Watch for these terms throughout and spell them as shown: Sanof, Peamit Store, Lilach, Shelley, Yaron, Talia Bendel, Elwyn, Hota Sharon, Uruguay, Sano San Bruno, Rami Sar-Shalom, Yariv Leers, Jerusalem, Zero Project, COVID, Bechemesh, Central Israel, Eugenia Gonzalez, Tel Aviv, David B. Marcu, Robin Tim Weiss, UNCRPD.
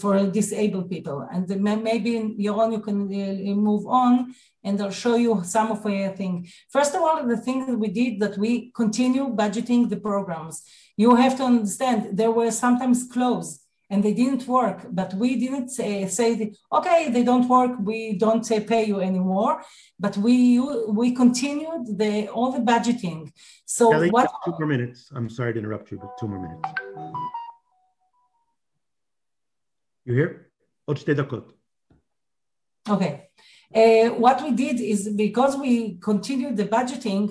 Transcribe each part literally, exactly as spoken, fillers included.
for disabled people. And maybe, Yaron, you can uh, move on and I'll show you some of the things. First of all, the thing that we did, that we continue budgeting the programs. You have to understand, there were sometimes closed and they didn't work, but we didn't say, say that, okay, they don't work, we don't say pay you anymore, but we we continued the, all the budgeting. So Kelly, what- two more minutes. I'm sorry to interrupt you, but two more minutes. You hear? Okay. Uh, what we did is, because we continued the budgeting,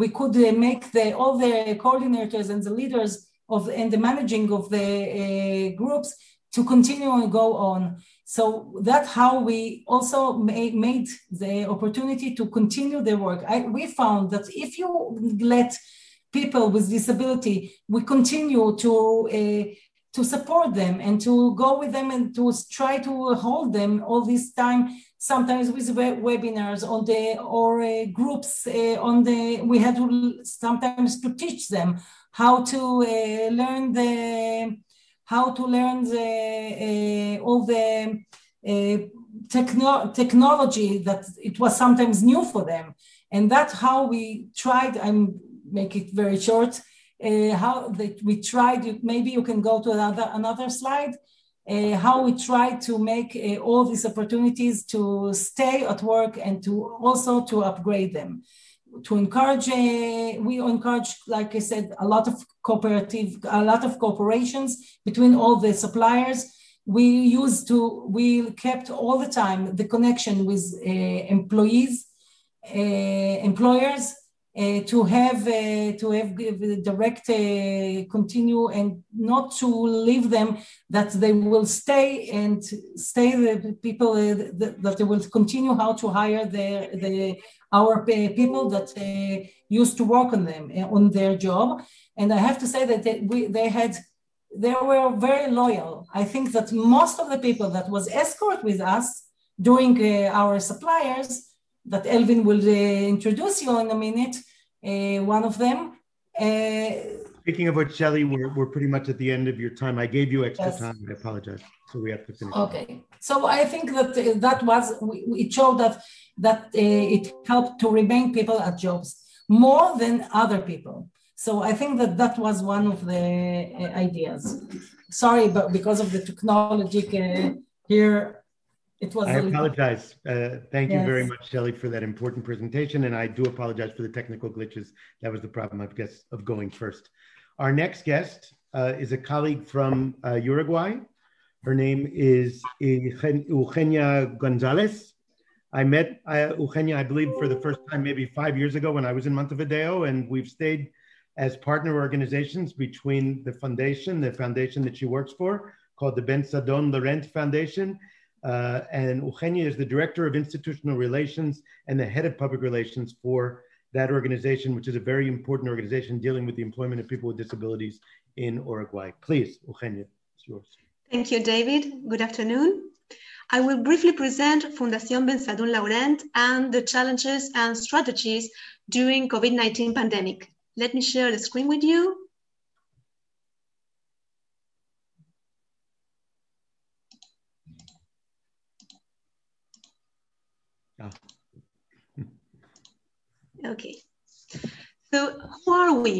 we could uh, make the, all the coordinators and the leaders of and the managing of the uh, groups to continue and go on. So that's how we also made, made the opportunity to continue the work. I, we found that if you let people with disability, we continue to uh, to support them and to go with them and to try to hold them all this time, sometimes with web webinars on the, or uh, groups uh, on the, we had to sometimes to teach them how to uh, learn the, how to learn the, uh, all the uh, techno technology that it was sometimes new for them. And that's how we tried, I'm make it very short, Uh, how that we tried, maybe you can go to another, another slide, uh, how we tried to make uh, all these opportunities to stay at work and to also to upgrade them. To encourage, uh, we encourage, like I said, a lot of cooperative, a lot of corporations between all the suppliers. We used to, we kept all the time the connection with uh, employees, uh, employers, Uh, to have uh, to have direct uh, continue and not to leave them, that they will stay and stay the people uh, the, that they will continue how to hire the, the our people that uh, used to work on them uh, on their job. And I have to say that they, we, they had they were very loyal. I think that most of the people that was escort with us during uh, our suppliers, that Elwyn will uh, introduce you in a minute, uh, one of them. Uh, Speaking of which, Shelley, we're, we're pretty much at the end of your time. I gave you extra yes. time, I apologize. So we have to finish. Okay, so I think that uh, that was, it showed that, that uh, it helped to remain people at jobs more than other people. So I think that that was one of the uh, ideas. Sorry, but because of the technology uh, here, it was I apologize. Uh, thank yes. you very much, Shelley, for that important presentation. And I do apologize for the technical glitches. That was the problem, I guess, of going first. Our next guest uh, is a colleague from uh, Uruguay. Her name is Eugenia Gonzalez. I met uh, Eugenia, I believe, for the first time maybe five years ago when I was in Montevideo. And we've stayed as partner organizations between the foundation, the foundation that she works for, called the Bensadoun Laurent Foundation, Uh, and Eugenia is the Director of Institutional Relations and the Head of Public Relations for that organization, which is a very important organization dealing with the employment of people with disabilities in Uruguay. Please, Eugenia, it's yours. Thank you, David. Good afternoon. I will briefly present Fundación Bensadoun Laurent and the challenges and strategies during COVID nineteen pandemic. Let me share the screen with you. Okay, so who are we?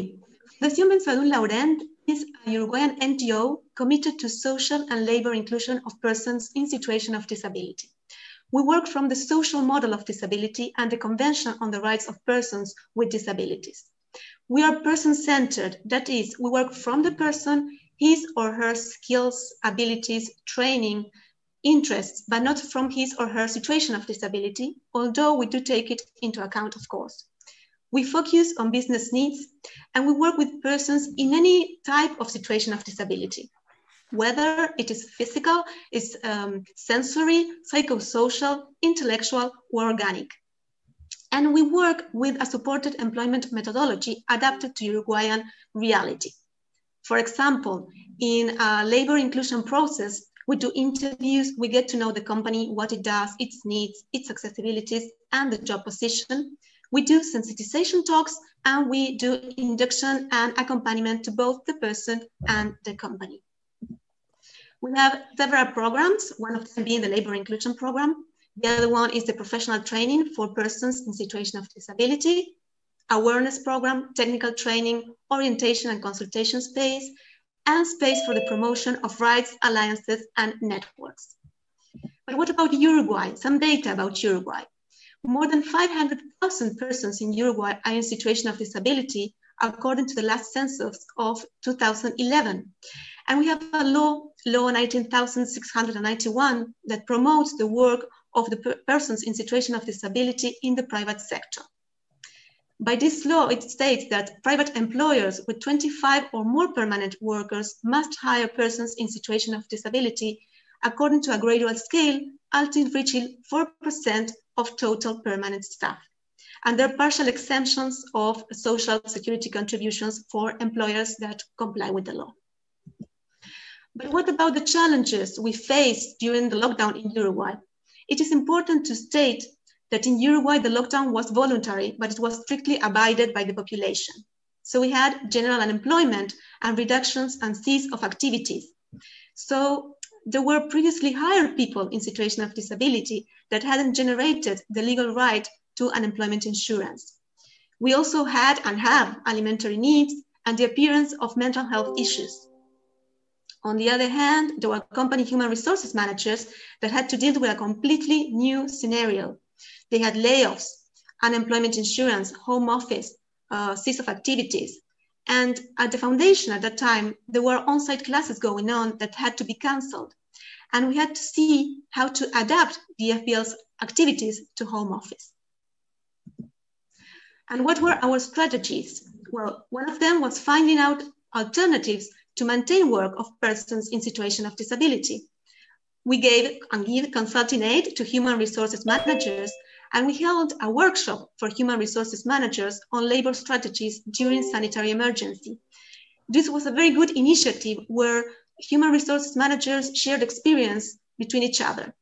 Fundación Bensadoun Laurent is a Uruguayan N G O committed to social and labor inclusion of persons in situation of disability. We work from the social model of disability and the Convention on the Rights of Persons with Disabilities. We are person-centered, that is, we work from the person, his or her skills, abilities, training, interests, but not from his or her situation of disability, although we do take it into account, of course. We focus on business needs and we work with persons in any type of situation of disability, whether it is physical, is um, sensory, psychosocial, intellectual, or organic. And we work with a supported employment methodology adapted to Uruguayan reality. For example, in a labor inclusion process, we do interviews, we get to know the company, what it does, its needs, its accessibilities, and the job position. We do sensitization talks, and we do induction and accompaniment to both the person and the company. We have several programs, one of them being the labor inclusion program. The other one is the professional training for persons in situation of disability, awareness program, technical training, orientation and consultation space, and space for the promotion of rights, alliances, and networks. But what about Uruguay? Some data about Uruguay. More than five hundred thousand persons in Uruguay are in situation of disability, according to the last census of two thousand eleven. And we have a law, law nineteen thousand six hundred ninety-one, that promotes the work of the per persons in situation of disability in the private sector. By this law, it states that private employers with twenty-five or more permanent workers must hire persons in situation of disability according to a gradual scale, until reaching four percent of total permanent staff, and there are partial exemptions of social security contributions for employers that comply with the law. But what about the challenges we faced during the lockdown in Uruguay? It is important to state that in Uruguay, the lockdown was voluntary, but it was strictly abided by the population. So we had general unemployment and reductions and cease of activities. So there were previously hired people in situation of disability that hadn't generated the legal right to unemployment insurance. We also had and have alimentary needs and the appearance of mental health issues. On the other hand, there were company human resources managers that had to deal with a completely new scenario. They had layoffs, unemployment insurance, home office, uh, cease of activities. And at the foundation at that time, there were on-site classes going on that had to be canceled. And we had to see how to adapt the F B L's activities to home office. And what were our strategies? Well, one of them was finding out alternatives to maintain work of persons in situation of disability. We gave and give consulting aid to human resources managers, and we held a workshop for human resources managers on labor strategies during sanitary emergency. This was a very good initiative where human resources managers shared experience between each other.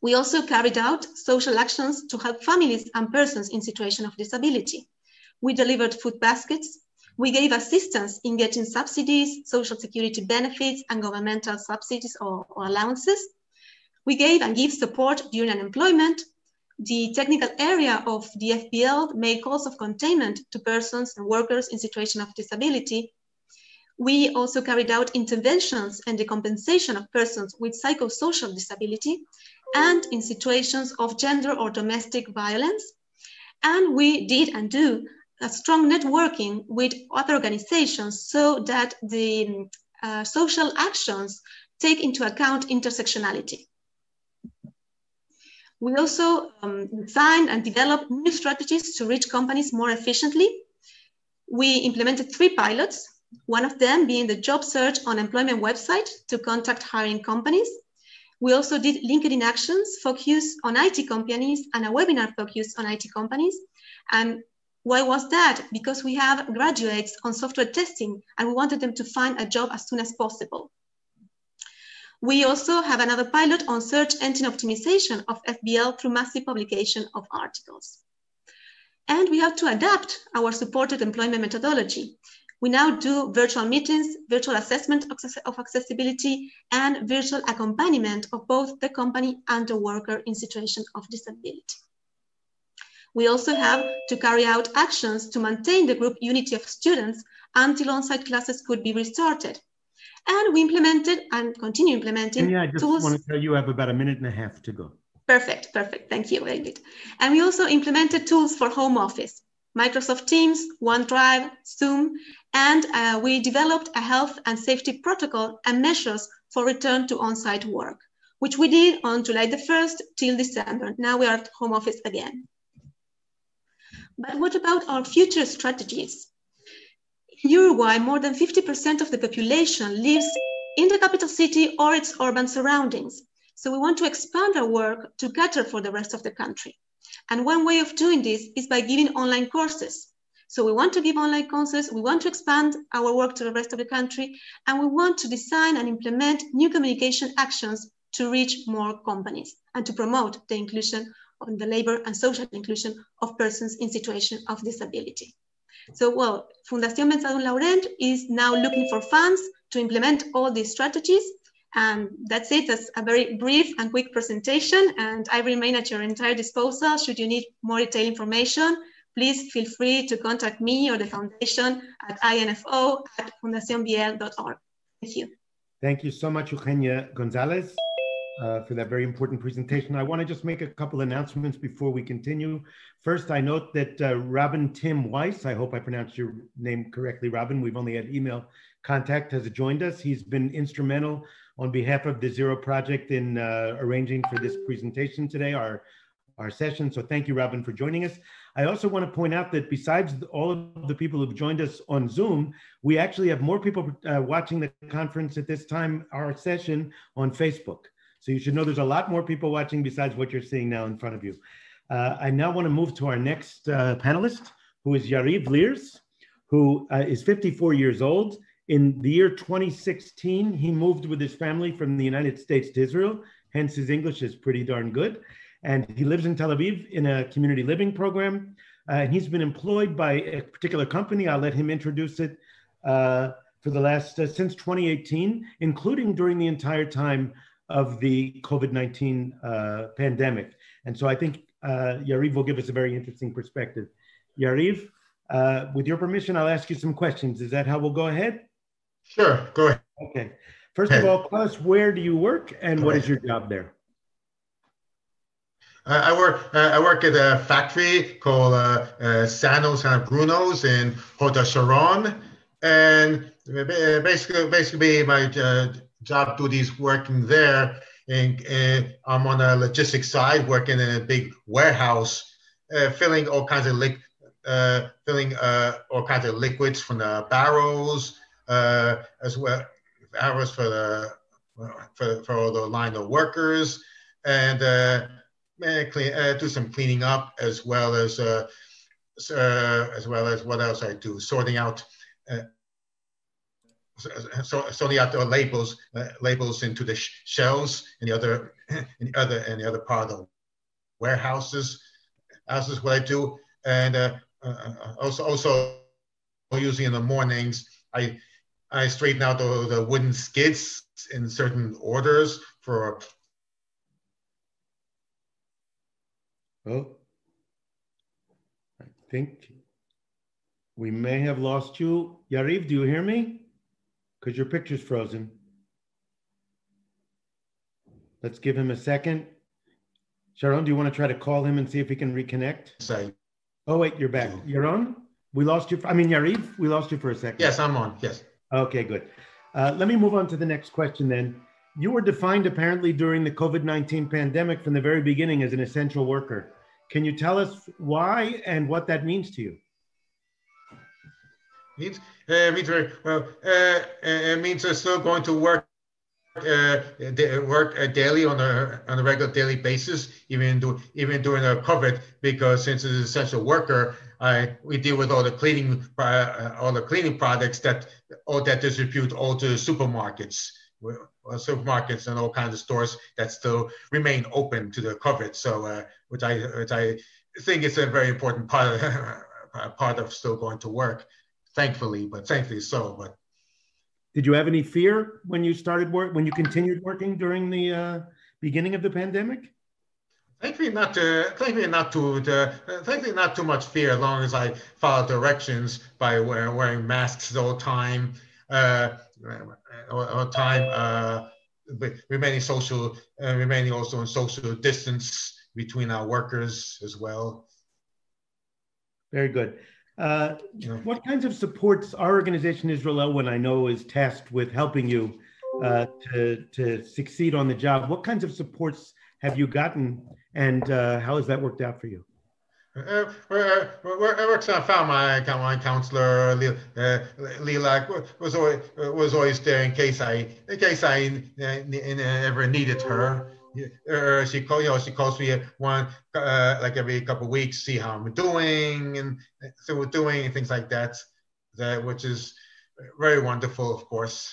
We also carried out social actions to help families and persons in situation of disability. We delivered food baskets. We gave assistance in getting subsidies, social security benefits, and governmental subsidies or, or allowances. We gave and give support during unemployment. The technical area of the F B L made calls of containment to persons and workers in situation of disability. We also carried out interventions and the compensation of persons with psychosocial disability and in situations of gender or domestic violence. And we did and do a strong networking with other organizations so that the uh, social actions take into account intersectionality. We also um, designed and developed new strategies to reach companies more efficiently. We implemented three pilots, one of them being the job search on employment website to contact hiring companies. We also did LinkedIn actions focused on I T companies and a webinar focused on I T companies. And why was that? Because we have graduates on software testing and we wanted them to find a job as soon as possible. We also have another pilot on search engine optimization of F B L through massive publication of articles. And we have to adapt our supported employment methodology. We now do virtual meetings, virtual assessment of accessibility, and virtual accompaniment of both the company and the worker in situation of disability. We also have to carry out actions to maintain the group unity of students until on-site classes could be restarted. And we implemented and continue implementing tools. Yeah, I just tools. want to tell you I have about a minute and a half to go. Perfect, perfect. Thank you, David. And we also implemented tools for home office, Microsoft Teams, OneDrive, Zoom, and uh, we developed a health and safety protocol and measures for return to on-site work, which we did on July the first till December. Now we are at home office again. But what about our future strategies? In Uruguay, more than fifty percent of the population lives in the capital city or its urban surroundings. So we want to expand our work to cater for the rest of the country. And one way of doing this is by giving online courses. So we want to give online courses, we want to expand our work to the rest of the country, and we want to design and implement new communication actions to reach more companies and to promote the inclusion on the labor and social inclusion of persons in situation of disability. So, well, Fundación Bensadoun Laurent is now looking for funds to implement all these strategies, Um, that's it. That's a very brief and quick presentation, and I remain at your entire disposal. Should you need more detailed information, please feel free to contact me or the foundation at info at fundacion b l dot org. Thank you. Thank you so much, Eugenia Gonzalez, uh, for that very important presentation. I want to just make a couple announcements before we continue. First, I note that uh, Robin Tim Weiss, I hope I pronounced your name correctly, Robin, we've only had email contact, has joined us. He's been instrumental on behalf of the Zero Project in uh, arranging for this presentation today, our, our session. So thank you, Robin, for joining us. I also want to point out that besides all of the people who've joined us on Zoom, we actually have more people uh, watching the conference at this time, our session on Facebook. So you should know there's a lot more people watching besides what you're seeing now in front of you. Uh, I now want to move to our next uh, panelist, who is Yariv Leers, who uh, is fifty-four years old. In the year twenty sixteen, he moved with his family from the United States to Israel, hence his English is pretty darn good. And he lives in Tel Aviv in a community living program. Uh, and he's been employed by a particular company, I'll let him introduce it, uh, for the last, uh, since twenty eighteen, including during the entire time of the COVID nineteen uh, pandemic. And so I think uh, Yariv will give us a very interesting perspective. Yariv, uh, with your permission, I'll ask you some questions. Is that how we'll go ahead? Sure, go ahead. Okay. First of all, tell us, where do you work and what is your job there? I work. Uh, I work at a factory called uh, uh, Sano San Bruno's in Hota Sharon, and basically, basically, my uh, job duties working there. And uh, I'm on the logistics side, working in a big warehouse, uh, filling all kinds of li uh, filling uh, all kinds of liquids from the barrels, uh, as well hours for the for, for all the line of workers, and. Uh, Clean, uh, do some cleaning up, as well as uh, uh, as well as what else I do, sorting out, uh, so, sorting out the labels, uh, labels into the sh shelves and the other, and the other, and the other part of the warehouses. That's what I do, and uh, uh, also, also usually in the mornings, I I straighten out the, the wooden skids in certain orders for. Oh, I think we may have lost you. Yariv, do you hear me? Because your picture's frozen. Let's give him a second. Sharon, do you want to try to call him and see if he can reconnect? Sorry. Oh, wait, you're back. Yaron, we lost you. For, I mean, Yariv, we lost you for a second. Yes, I'm on. Yes. Okay, good. Uh, let me move on to the next question then. You were defined apparently during the COVID nineteen pandemic from the very beginning as an essential worker. Can you tell us why and what that means to you? It means, uh, means very, well, uh, it means I'm still going to work uh, work daily on a on a regular daily basis, even do, even during the COVID, because since as an essential worker, I we deal with all the cleaning uh, all the cleaning products that all that distribute all to supermarkets. Supermarkets and all kinds of stores that still remain open to the COVID. So, uh, which I which I think is a very important part of part of still going to work. Thankfully, but thankfully so. But did you have any fear when you started work when you continued working during the uh, beginning of the pandemic? Thankfully, not to, thankfully not to, to uh, thankfully not too much fear, as long as I followed directions by wearing, wearing masks all the time. Uh, all time, uh, remaining social, uh, remaining also in social distance between our workers as well. Very good. Uh, yeah. What kinds of supports our organization, Israel Elwyn, I know is tasked with helping you uh, to, to succeed on the job. What kinds of supports have you gotten, and uh, how has that worked out for you? Uh, where, where, where I found my, my counselor, uh, Lilach, was always was always there in case I in case I uh, ever needed her. Uh, she call, you know she calls me one uh, like every couple of weeks, see how I'm doing and so we're doing and things like that. That which is very wonderful, of course.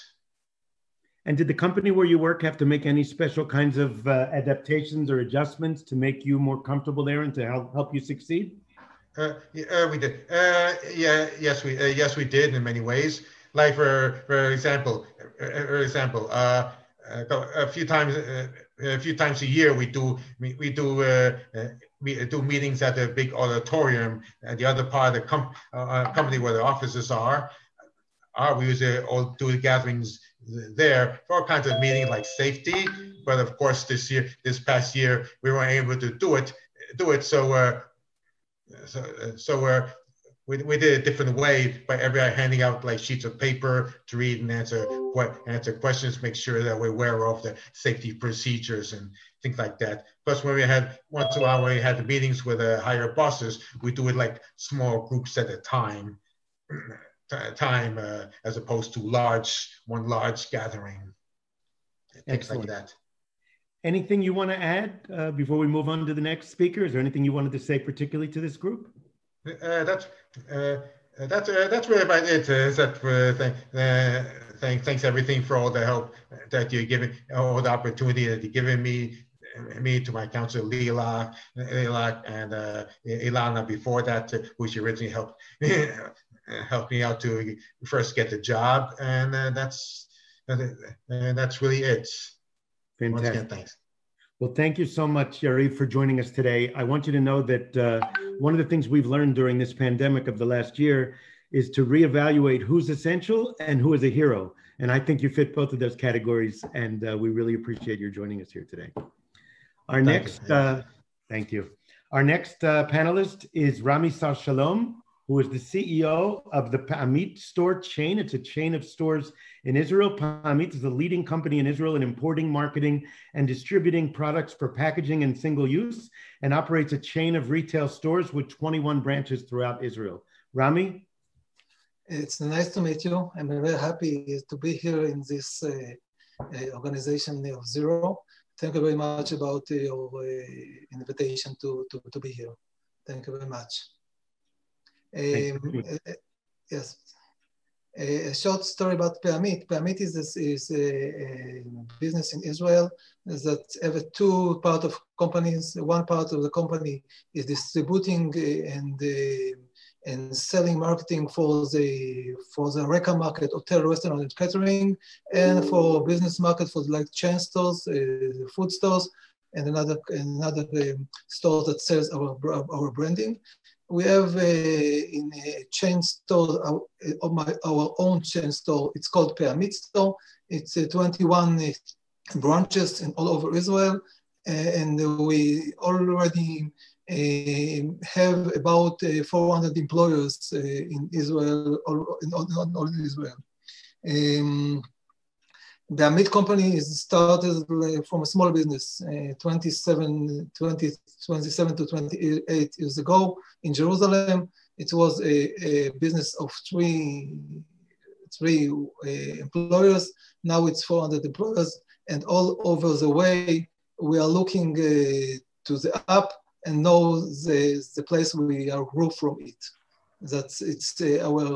And did the company where you work have to make any special kinds of uh, adaptations or adjustments to make you more comfortable there and to help help you succeed? Uh, yeah, we did. Uh, yeah, yes, we uh, yes we did in many ways. Like for for example, for example, uh, a few times a few times a year we do we, we do uh, uh, we do meetings at a big auditorium. And the other part of the com uh, company where the offices are, are we usually all do the gatherings there for all kinds of meetings like safety. But of course, this year, this past year, we weren't able to do it. Do it so uh, so so uh, we we did a different way by everybody handing out like sheets of paper to read and answer what answer questions. Make sure that we're aware of the safety procedures and things like that. Plus, when we had once in a while when we had the meetings with the uh, higher bosses, we do it like small groups at a time. time uh, as opposed to large, one large gathering, things like that. Anything you want to add uh, before we move on to the next speaker? Is there anything you wanted to say particularly to this group? Uh, that's, uh, that's, uh, that's really about it. Uh, is that, uh, thank, uh, thank, thanks everything for all the help that you're giving, all the opportunity that you're giving me, me to my counselor, Lilach, Lilach and uh, Ilana before that, uh, which originally helped helped me out to first get the job, and uh, that's uh, that's really it. Fantastic. Once again, thanks. Well, thank you so much, Yariv, for joining us today. I want you to know that uh, one of the things we've learned during this pandemic of the last year is to reevaluate who's essential and who is a hero. And I think you fit both of those categories, and uh, we really appreciate your joining us here today. Our thank next, you. Uh, thank you. Our next uh, panelist is Rami Sar-Shalom, who is the C E O of the Peamit Store chain. It's a chain of stores in Israel. Peamit is the leading company in Israel in importing, marketing, and distributing products for packaging and single use, and operates a chain of retail stores with twenty-one branches throughout Israel. Rami? It's nice to meet you. I'm very happy to be here in this uh, organization of Zero. Thank you very much about your uh, invitation to, to, to be here. Thank you very much. Um, uh, yes, a, a short story about Peamit. Peamit is, a, is a, a business in Israel that have two part of companies. One part of the company is distributing and uh, and selling marketing for the for the HoReCa market, hotel, restaurant, and catering, and for business market for like chain stores, uh, food stores, and another another um, store that sells our our branding. We have a, in a chain store, our, our, our own chain store. It's called Peamit Store. It's uh, twenty-one uh, branches in all over Israel, uh, and we already uh, have about uh, four hundred employers uh, in Israel, all in all, all in Israel. Um, The Amit company is started from a small business uh, twenty-seven to twenty-eight years ago in Jerusalem. It was a, a business of three, three uh, employers. Now it's four hundred employers, and all over the way, we are looking uh, to the app and know the, the place we are grew from it. That's it's uh, our,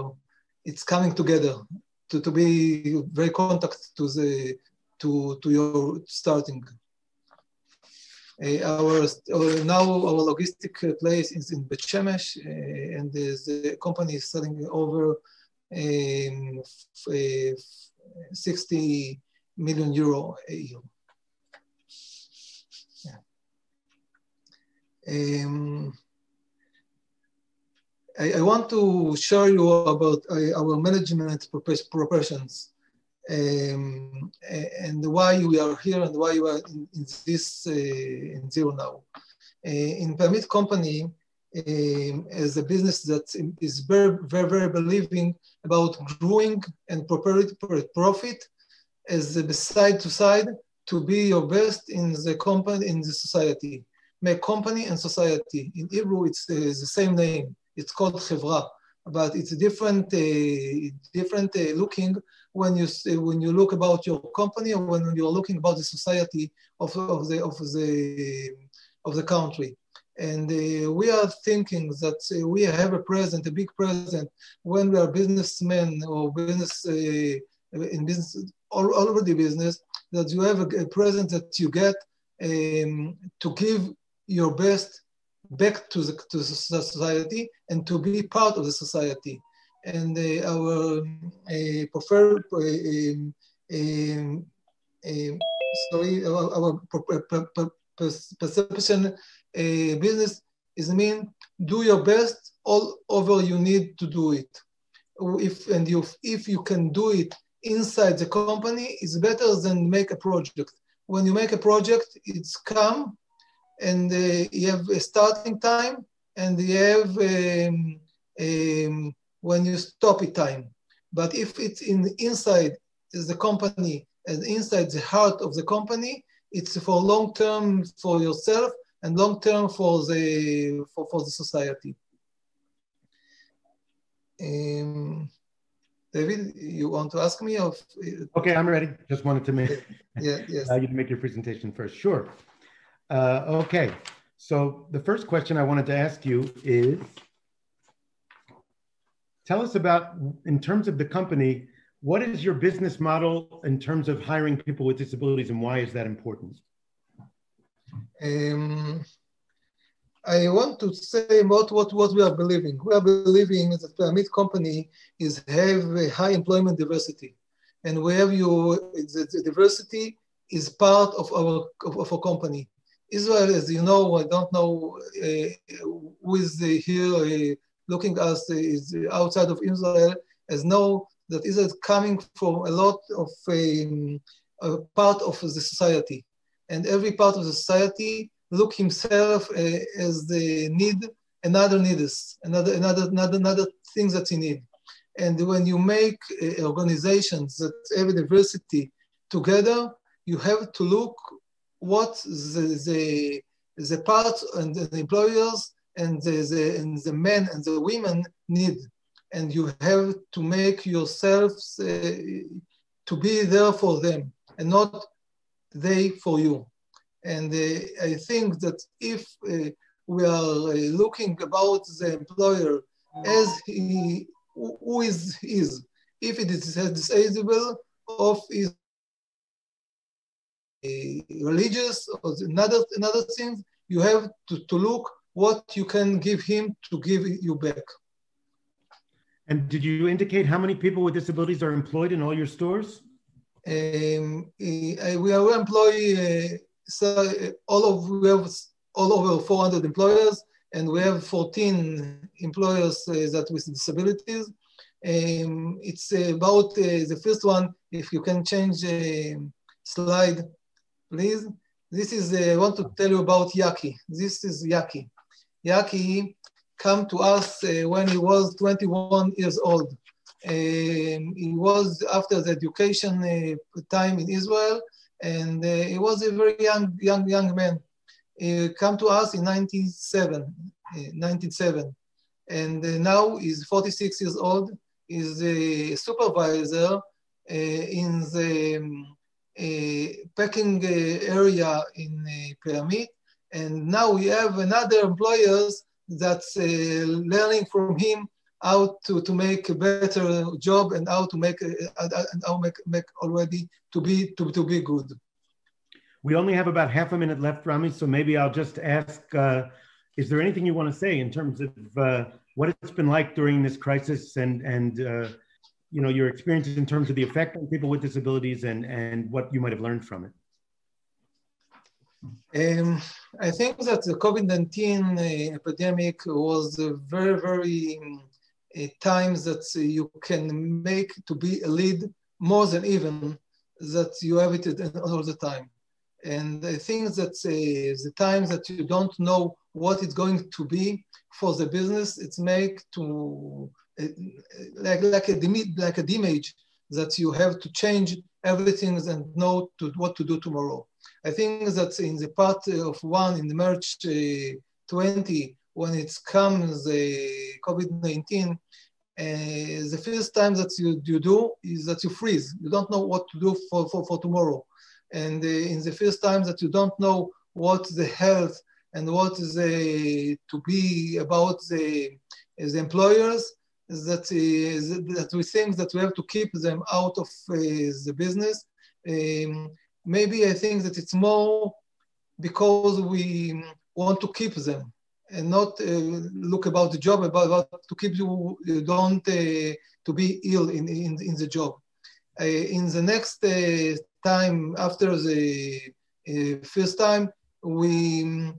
it's coming together. To, to be very contact to the to to your starting. Uh, our uh, now our logistic place is in Bechemesh, uh, and the, the company is selling over um, uh, sixty million euro a year. Yeah. Um, I want to show you about our management professions um, and why we are here and why we are in, in this uh, in Zero now. Uh, in Peamit company, um, as a business that is very, very, very believing about growing and profit as a side to side to be your best in the company, in the society. Make company and society. In Hebrew, it's uh, the same name. It's called Chevra, but it's different, uh, different uh, looking when you when you look about your company or when you're looking about the society of, of the of the of the country. And uh, we are thinking that uh, we have a present, a big present, when we are businessmen or business uh, in business all, all over the business. That you have a, a present that you get um, to give your best back to the, to the society and to be part of the society. And uh, our uh, preferred uh, um, um, uh, sorry, our, our perception uh, business is mean do your best all over you need to do it. If and you, if you can do it inside the company, it's better than make a project. When you make a project, it's calm, and uh, you have a starting time, and you have um, um, when you stop it time. But if it's in inside is the company and inside the heart of the company, it's for long term for yourself and long term for the for, for the society. Um, David, you want to ask me? Or if, okay, I'm ready. Just wanted to make yeah, yes. uh, you make your presentation first. Sure. Uh, okay. So the first question I wanted to ask you is, tell us about, in terms of the company, what is your business model in terms of hiring people with disabilities, and why is that important? Um, I want to say about what, what we are believing. We are believing that the Peamit company is have a high employment diversity, and where you the, the diversity is part of our of, of our company. Israel, as you know, I don't know uh, who is here uh, looking at us uh, is outside of Israel, as know that Israel is coming from a lot of um, a part of the society, and every part of the society look himself uh, as the need, another need is, another, another, another, another thing that he need. And when you make uh, organizations that have diversity together, you have to look what the, the, the parts and the employers and the, the, and the men and the women need. And you have to make yourselves uh, to be there for them and not they for you. And uh, I think that if uh, we are uh, looking about the employer as he, who is his, if it is disabled, of his uh, religious or another, another thing, you have to, to look what you can give him to give you back. And did you indicate how many people with disabilities are employed in all your stores? Um, I, we are employed. Uh, So all of we have all over four hundred employers, and we have fourteen employers uh, that with disabilities. Um, it's about uh, the first one. If you can change the uh, slide, please. This is uh, I want to tell you about Yaki. This is Yaki. Yaki came to us uh, when he was twenty-one years old. Um, he was after the education uh, time in Israel. And uh, he was a very young, young, young man. He came to us in nineteen ninety-seven, and uh, now he's forty-six years old. He's a supervisor uh, in the um, uh, packing uh, area in uh, Peamit. And now we have another employers that's uh, learning from him how to, to make a better job and how to make uh, how make, make already to be to, to be good. We only have about half a minute left, Rami, so maybe I'll just ask, uh, is there anything you want to say in terms of uh, what it's been like during this crisis, and, and uh, you know, your experiences in terms of the effect on people with disabilities, and, and what you might have learned from it? Um, I think that the COVID nineteen uh, epidemic was a very, very Uh, times that uh, you can make to be a lead more than even that you have it all the time. And I think that uh, the times that you don't know what it's going to be for the business, it's make to uh, like like a like a image that you have to change everything and know to, what to do tomorrow. I think that in the part of one in the March uh, twenty. When it comes the uh, COVID nineteen, uh, the first time that you, you do is that you freeze. You don't know what to do for, for, for tomorrow. And uh, in the first time that you don't know what the health and what is the, to be about the, the employers, that, is, that we think that we have to keep them out of uh, the business. Um, maybe I think that it's more because we want to keep them, and not uh, look about the job, about, about to keep you, you don't uh, to be ill in, in, in the job. uh, in the next uh, time, after the uh, first time, we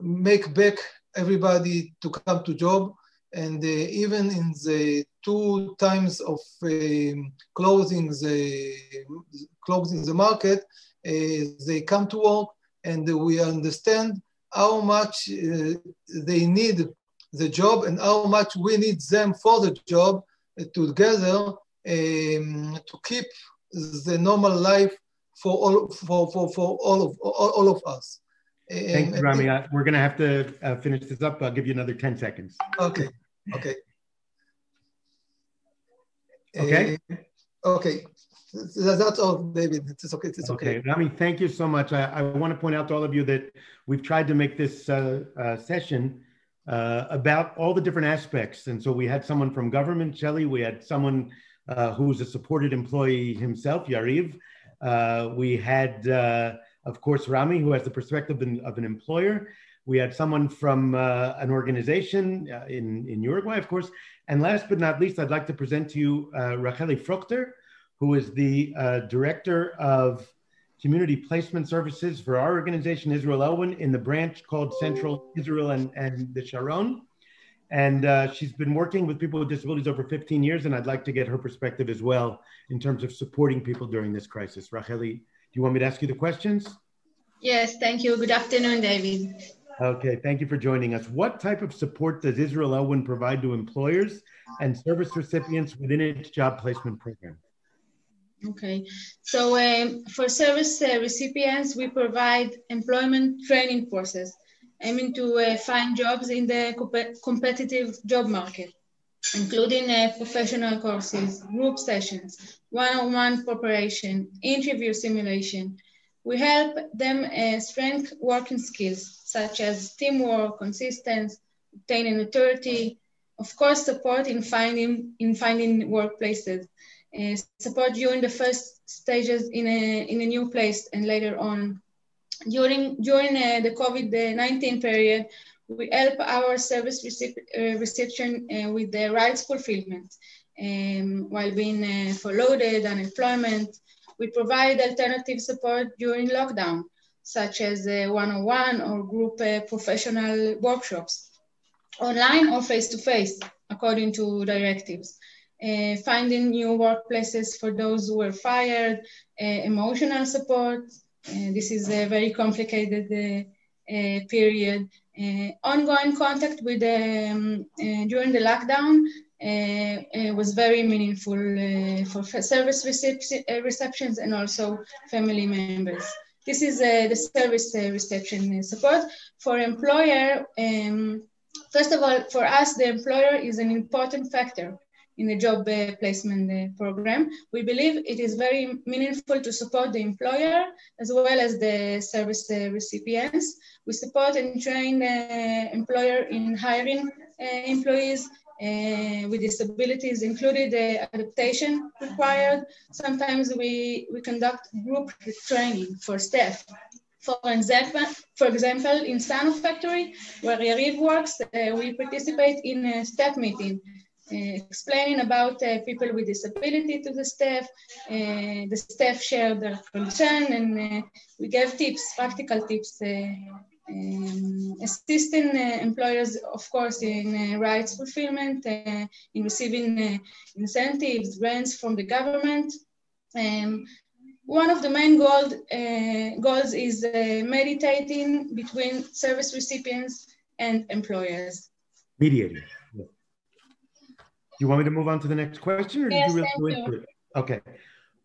make back everybody to come to job. And uh, even in the two times of uh, closing, the, closing the market, uh, they come to work, and we understand how much uh, they need the job and how much we need them for the job uh, together um, to keep the normal life for all, for, for, for all, of, all, all of us. Thank um, you, Rami. Uh, we're going to have to uh, finish this up. I'll give you another ten seconds. Okay. Okay. Okay. Uh, okay. That's all, David. It's okay. It's okay. Okay. Rami, thank you so much. I, I want to point out to all of you that we've tried to make this uh, uh, session uh, about all the different aspects. And so we had someone from government, Shelley. We had someone uh, who's a supported employee himself, Yariv. Uh, we had, uh, of course, Rami, who has the perspective of an employer. We had someone from uh, an organization uh, in, in Uruguay, of course. And last but not least, I'd like to present to you uh, Racheli Fruchter, who is the uh, Director of Community Placement Services for our organization, Israel Elwyn, in the branch called Central Israel and, and the Sharon. And uh, she's been working with people with disabilities over fifteen years, and I'd like to get her perspective as well in terms of supporting people during this crisis. Racheli, do you want me to ask you the questions? Yes, thank you. Good afternoon, David. Okay, thank you for joining us. What type of support does Israel Elwyn provide to employers and service recipients within its job placement program? Okay, so um, for service uh, recipients, we provide employment training courses aiming to uh, find jobs in the comp competitive job market, including uh, professional courses, group sessions, one-on-one preparation, interview simulation. We help them uh, strengthen working skills such as teamwork, consistency, obtaining authority, of course, support in finding in finding workplaces. Uh, support during the first stages in a, in a new place and later on. During, during uh, the COVID nineteen period, we help our service uh, reception uh, with their rights fulfillment um, while being uh, furloughed, unemployment. We provide alternative support during lockdown, such as one-on-one or group uh, professional workshops, online or face-to-face, according to directives. Uh, finding new workplaces for those who were fired, uh, emotional support. Uh, this is a very complicated uh, uh, period. Uh, ongoing contact with um, uh, during the lockdown uh, uh, was very meaningful uh, for service recep uh, receptions and also family members. This is uh, the service uh, reception support for employer. Um, first of all, for us, the employer is an important factor in the job uh, placement uh, program. We believe it is very meaningful to support the employer as well as the service uh, recipients. We support and train the uh, employer in hiring uh, employees uh, with disabilities, including the uh, adaptation required. Sometimes we, we conduct group training for staff. For example, for example, in Sanof factory, where Yariv works, uh, we participate in a staff meeting Uh, explaining about uh, people with disability to the staff. Uh, the staff shared their concern, and uh, we gave tips, practical tips, uh, um, assisting uh, employers, of course, in uh, rights fulfillment, uh, in receiving uh, incentives, grants from the government. Um, one of the main goal, uh, goals is uh, mediating between service recipients and employers. Mediating. Do you want me to move on to the next question, or yes, did you really go into it? Okay.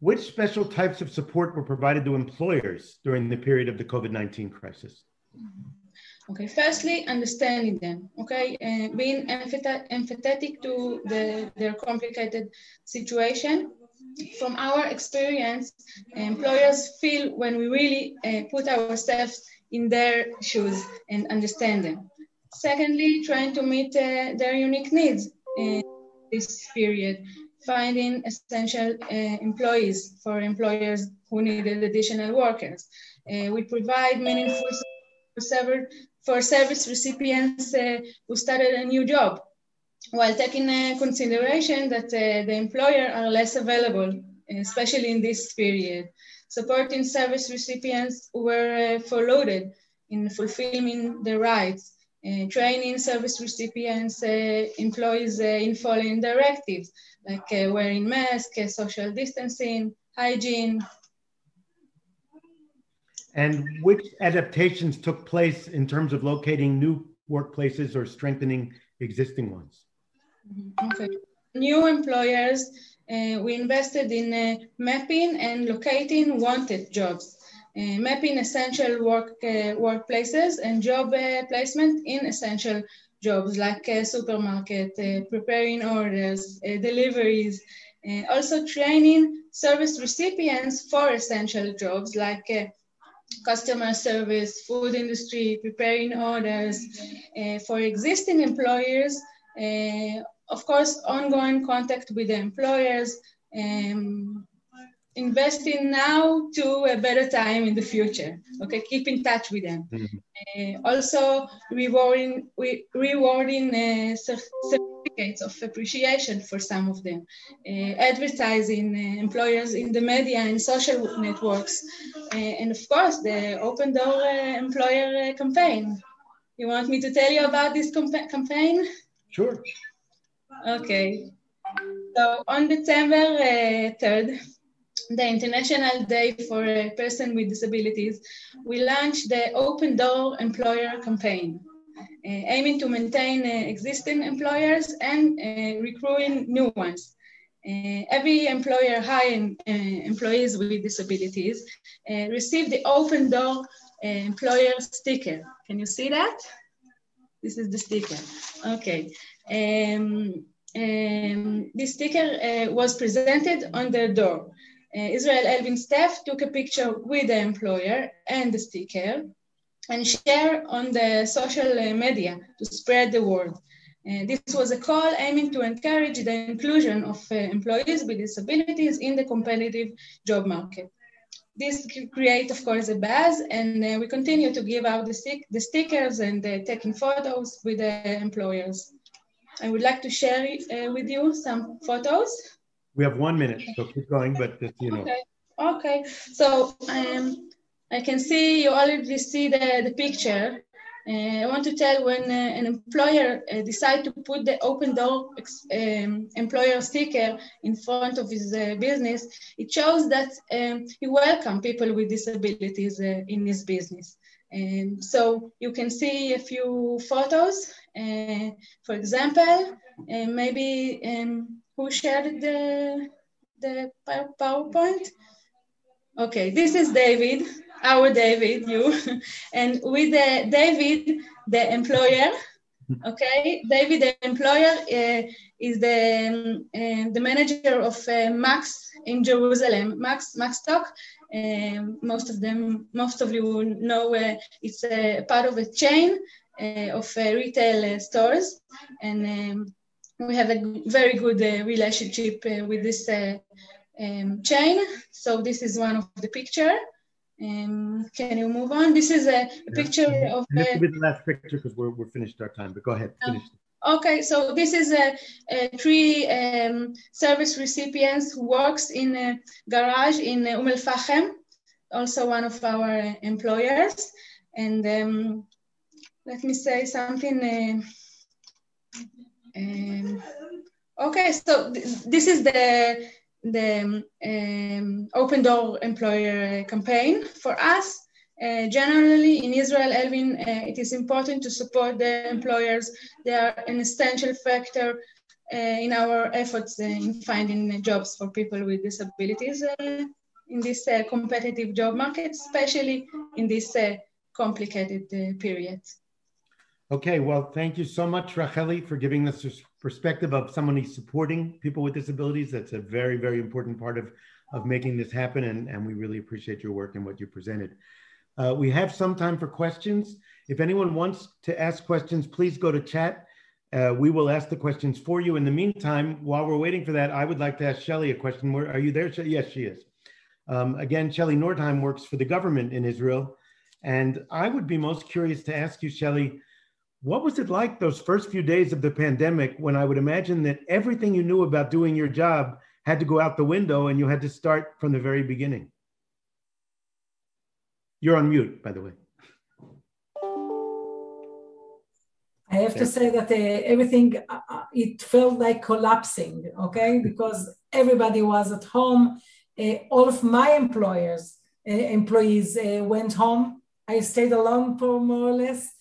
Which special types of support were provided to employers during the period of the COVID nineteen crisis? Okay. Firstly, understanding them. Okay, uh, being empathetic to the, their complicated situation. From our experience, employers feel when we really uh, put ourselves in their shoes and understand them. Secondly, trying to meet uh, their unique needs. Uh, this period, finding essential uh, employees for employers who needed additional workers. Uh, we provide meaningful support for service recipients uh, who started a new job, while taking into consideration that uh, the employer are less available especially in this period. Supporting service recipients were uh, followed in fulfilling their rights, uh, training service recipients, uh, employees uh, in following directives, like uh, wearing masks, uh, social distancing, hygiene. And which adaptations took place in terms of locating new workplaces or strengthening existing ones? Okay. New employers, uh, we invested in uh, mapping and locating wanted jobs, uh, mapping essential work uh, workplaces and job uh, placement in essential jobs like uh, supermarket, uh, preparing orders, uh, deliveries, uh, also training service recipients for essential jobs like uh, customer service, food industry, preparing orders. Uh, for existing employers, uh, of course, ongoing contact with the employers, um, investing now to a better time in the future. Okay, keep in touch with them. Mm-hmm. uh, also, rewarding, re rewarding uh, certificates of appreciation for some of them, uh, advertising uh, employers in the media and social networks, uh, and of course, the Open Door uh, Employer uh, campaign. You want me to tell you about this campaign? Sure. Okay, so on December uh, third, the International Day for a Person with Disabilities, we launched the Open Door Employer campaign, uh, aiming to maintain uh, existing employers and uh, recruiting new ones. Uh, every employer hiring uh, employees with disabilities uh, received the Open Door uh, Employer sticker. Can you see that? This is the sticker. Okay. Um, um, this sticker uh, was presented on their door. Uh, Israel Elwyn staff took a picture with the employer and the sticker and shared on the social media to spread the word. Uh, this was a call aiming to encourage the inclusion of uh, employees with disabilities in the competitive job market. This creates, of course, a buzz, and uh, we continue to give out the, stick the stickers and uh, taking photos with the employers. I would like to share uh, with you some photos. We have one minute, so keep going, but just, you know. Okay, okay. So um, I can see, you already see the, the picture. Uh, I want to tell, when uh, an employer uh, decides to put the Open Door um, employer sticker in front of his uh, business, it shows that um, he welcomes people with disabilities uh, in his business. And so you can see a few photos. Uh, for example, uh, maybe um, who shared the, the PowerPoint? Okay, this is David, our David, you. And with uh, David, the employer, okay? David, the employer, uh, is the, um, uh, the manager of uh, Max in Jerusalem, Max, Max Talk. Um, most of them, most of you know uh, it's a uh, part of a chain uh, of uh, retail uh, stores, and um, we have a very good uh, relationship uh, with this uh, um, chain. So this is one of the picture. Um, can you move on? This is a, a picture yeah. of- This will be the last picture because we're, we're finished our time, but go ahead, finish. Um, Okay, so this is a, a three um, service recipients who works in a garage in Umel Fakhem, also one of our employers. And um, let me say something. Uh, um, okay, so th this is the, the um, Open Door Employer campaign for us. Uh, generally, in Israel Elwyn, uh, it is important to support the employers. They are an essential factor uh, in our efforts uh, in finding uh, jobs for people with disabilities uh, in this uh, competitive job market, especially in this uh, complicated uh, period. Okay, well, thank you so much, Racheli, for giving us this perspective of someone who's supporting people with disabilities. That's a very, very important part of, of making this happen, and, and we really appreciate your work and what you presented. Uh, we have some time for questions. If anyone wants to ask questions, please go to chat. Uh, we will ask the questions for you. In the meantime, while we're waiting for that, I would like to ask Shelley a question. Where, are you there? She, yes, she is. Um, again, Shelley Nordheim works for the government in Israel. And I would be most curious to ask you, Shelley, what was it like those first few days of the pandemic when I would imagine that everything you knew about doing your job had to go out the window and you had to start from the very beginning. You're on mute, by the way. I have to say that uh, everything, uh, it felt like collapsing, okay? Because everybody was at home. Uh, all of my employers, uh, employees uh, went home. I stayed alone for more or less.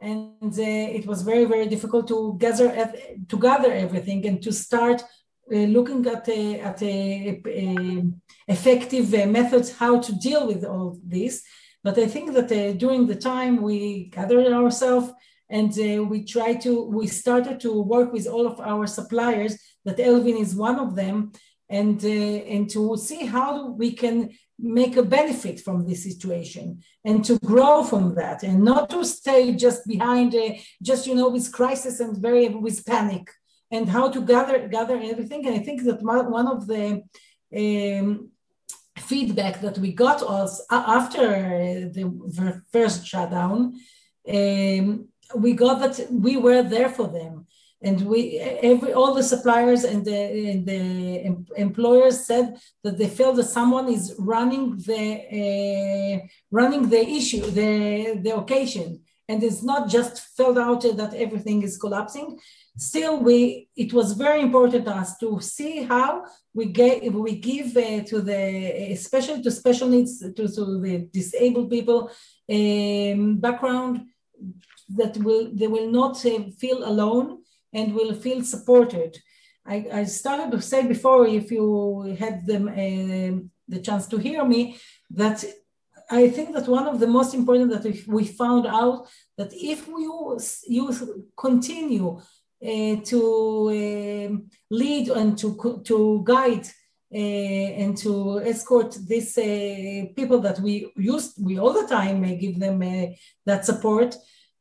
And uh, it was very, very difficult to gather, at, to gather everything and to start uh, looking at, a, at a, a effective uh, methods, how to deal with all this. But I think that uh, during the time we gathered ourselves, and uh, we tried to, we started to work with all of our suppliers, that Elwyn is one of them, and, uh, and to see how we can make a benefit from this situation and to grow from that and not to stay just behind, uh, just, you know, with crisis and very, with panic and how to gather, gather everything. And I think that one of the um, feedback that we got us after the first shutdown, um, we got that we were there for them, and we every all the suppliers and the, and the em, employers said that they feel that someone is running the uh, running the issue, the the occasion, and it's not just filled out that everything is collapsing. Still, we it was very important to us to see how we gave we give uh, to the especially to special needs to, to the disabled people um, background. That will they will not uh, feel alone and will feel supported. I, I started to say before, if you had them uh, the chance to hear me, that I think that one of the most important that we, we found out that if we you continue uh, to uh, lead and to to guide uh, and to escort these uh, people that we used we all the time uh, give them uh, that support.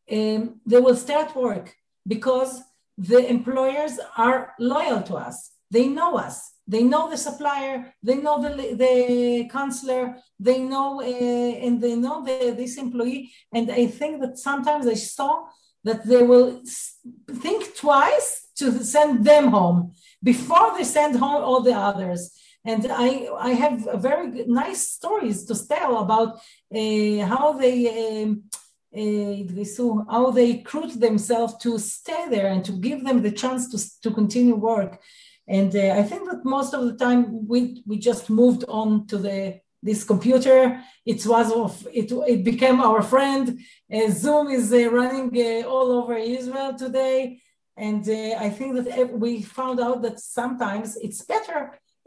Um, they will stay at work because the employers are loyal to us. They know us. They know the supplier. They know the, the counselor. They know uh, and they know the, this employee. And I think that sometimes I saw that they will think twice to send them home before they send home all the others. And I, I have very good, nice stories to tell about uh, how they... Um, Uh, so how they recruit themselves to stay there and to give them the chance to, to continue work. And uh, I think that most of the time we, we just moved on to the this computer. It was of, it, it became our friend. Uh, Zoom is uh, running uh, all over Israel today. And uh, I think that we found out that sometimes it's better.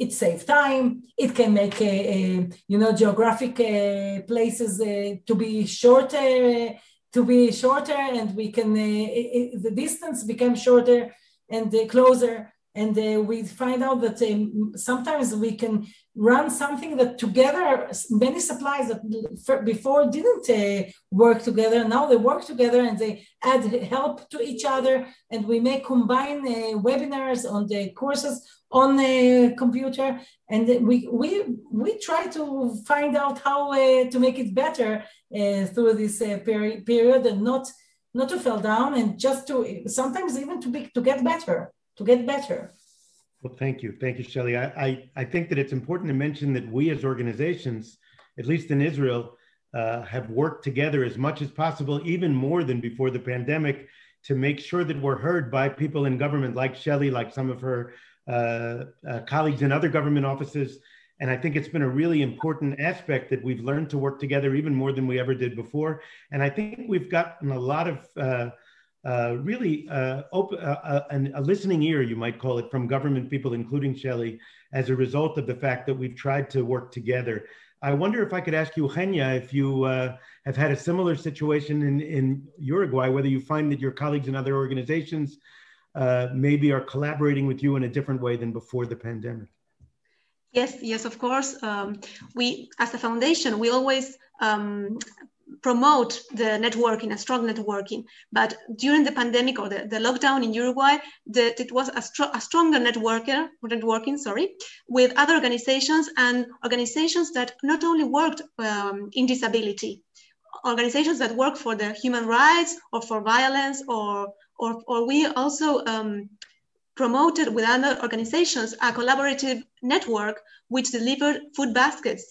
It saves time. It can make, uh, uh, you know, geographic uh, places uh, to be shorter, to be shorter, and we can. Uh, it, the distance becomes shorter and uh, closer, and uh, we find out that um, sometimes we can run something that together many supplies that before didn't uh, work together. Now they work together and they add help to each other, and we may combine uh, webinars on the courses on a computer, and we we we try to find out how uh, to make it better uh, through this uh, peri period, and not not to fall down, and just to sometimes even to be to get better, to get better. Well, thank you, thank you, Shelley. I I, I think that it's important to mention that we as organizations, at least in Israel, uh, have worked together as much as possible, even more than before the pandemic, to make sure that we're heard by people in government, like Shelley, like some of her. Uh, uh, colleagues in other government offices. And I think it's been a really important aspect that we've learned to work together even more than we ever did before. And I think we've gotten a lot of uh, uh, really uh, open, uh, uh, an, a listening ear, you might call it, from government people, including Shelley, as a result of the fact that we've tried to work together. I wonder if I could ask you, Eugenia, if you uh, have had a similar situation in, in Uruguay, whether you find that your colleagues in other organizations Uh, maybe are collaborating with you in a different way than before the pandemic. Yes, yes, of course. Um, we, as a foundation, we always um, promote the networking, a strong networking. But during the pandemic or the, the lockdown in Uruguay, that it was a, str a stronger networker, networking, sorry, with other organizations and organizations that not only worked um, in disability, organizations that work for the human rights or for violence or Or, or we also um, promoted with other organizations a collaborative network which delivered food baskets,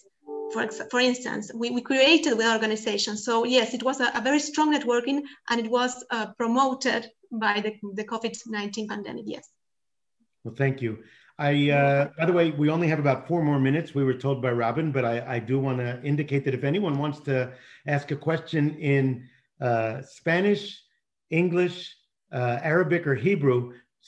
for, for instance. We, we created with organizations. So yes, it was a, a very strong networking, and it was uh, promoted by the, the COVID nineteen pandemic, yes. Well, thank you. I, uh, by the way, we only have about four more minutes, we were told by Robin, but I, I do want to indicate that if anyone wants to ask a question in uh, Spanish, English, uh, Arabic, or Hebrew,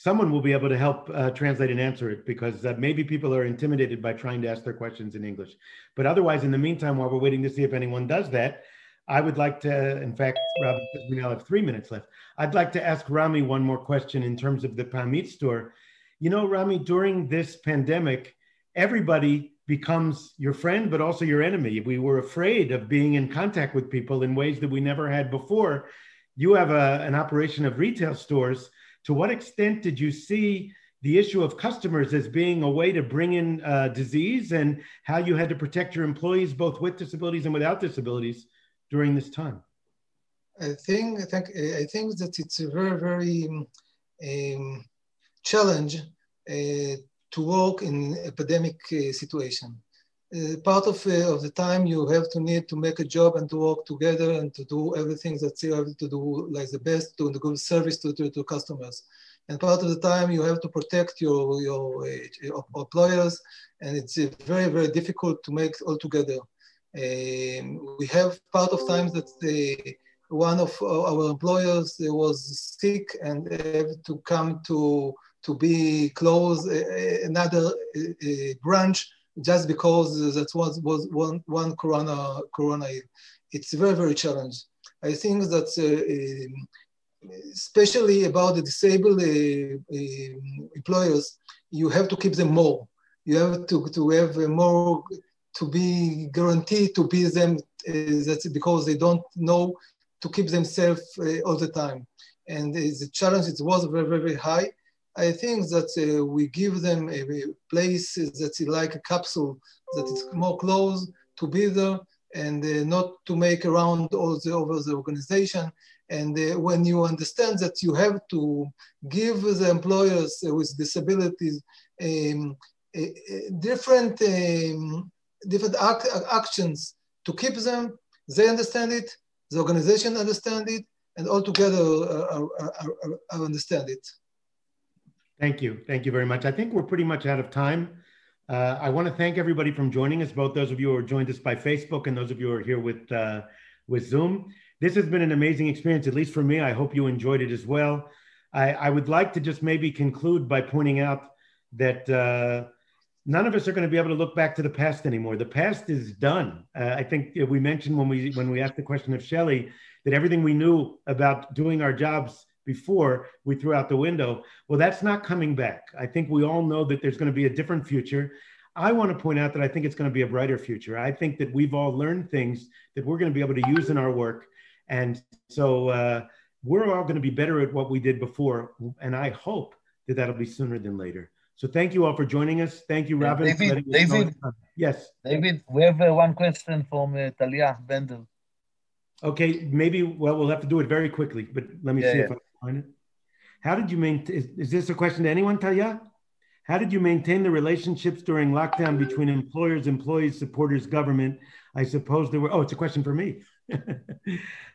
someone will be able to help uh, translate and answer it, because uh, maybe people are intimidated by trying to ask their questions in English. But otherwise, in the meantime, while we're waiting to see if anyone does that, I would like to, in fact, Robin, we now have three minutes left. I'd like to ask Rami one more question in terms of the Peamit Store. You know, Rami, during this pandemic, everybody becomes your friend, but also your enemy. We were afraid of being in contact with people in ways that we never had before. You have a, an operation of retail stores. To what extent did you see the issue of customers as being a way to bring in uh, disease, and how you had to protect your employees, both with disabilities and without disabilities, during this time? I think, I think, I think that it's a very, very um, challenge uh, to work in epidemic uh, situation. Uh, part of, uh, of the time you have to need to make a job and to work together and to do everything that you have to do, like the best, to give service to, to, to customers. And part of the time you have to protect your, your uh, employers, and it's uh, very, very difficult to make all together. Um, we have part of times that the one of our employers was sick and had to come to, to be close another branch just because that was, was one, one corona, corona. It's very, very challenging. I think that uh, especially about the disabled uh, employers, you have to keep them more. You have to, to have more, to be guaranteed to be them, uh, that's because they don't know to keep themselves uh, all the time. And uh, the challenge, it was very, very high. I think that uh, we give them a, a place that's like a capsule, that is more close to be there, and uh, not to make around all the, over the organization. And uh, when you understand that you have to give the employers with disabilities um, a, a different, um, different act, actions to keep them, they understand it, the organization understand it, and all together uh, I, I, I understand it. Thank you. Thank you very much. I think we're pretty much out of time. Uh, I want to thank everybody from joining us, both those of you who are joined us by Facebook and those of you who are here with, uh, with Zoom. This has been an amazing experience, at least for me. I hope you enjoyed it as well. I, I would like to just maybe conclude by pointing out that uh, none of us are going to be able to look back to the past anymore. The past is done. Uh, I think we mentioned when we, when we asked the question of Shelley that everything we knew about doing our jobs before we threw out the window. Well, that's not coming back. I think we all know that there's going to be a different future. I want to point out that I think it's going to be a brighter future. I think that we've all learned things that we're going to be able to use in our work. And so uh, we're all going to be better at what we did before. And I hope that that'll be sooner than later. So thank you all for joining us. Thank you, Robin. David, David, yes. David, we have uh, one question from uh, Talia Bendel. Okay, maybe, well, we'll have to do it very quickly, but let me yeah, see yeah. if I can find it. How did you maintain, is, is this a question to anyone, Talia? How did you maintain the relationships during lockdown between employers, employees, supporters, government? I suppose there were, oh, it's a question for me.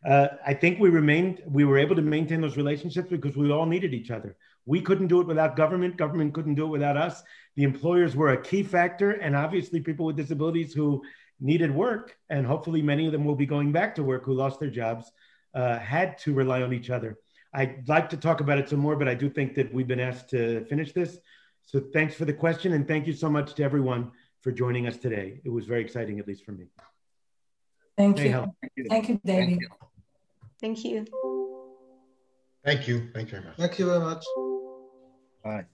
uh, I think we remained, we were able to maintain those relationships because we all needed each other. We couldn't do it without government. Government couldn't do it without us. The employers were a key factor, and obviously people with disabilities who needed work, and hopefully many of them will be going back to work who lost their jobs, uh, had to rely on each other. I'd like to talk about it some more, but I do think that we've been asked to finish this. So thanks for the question, and thank you so much to everyone for joining us today. It was very exciting, at least for me. Thank Stay you. Help. Thank you, David. Thank you. Thank you. Thank you very much. Thank you very much. Bye.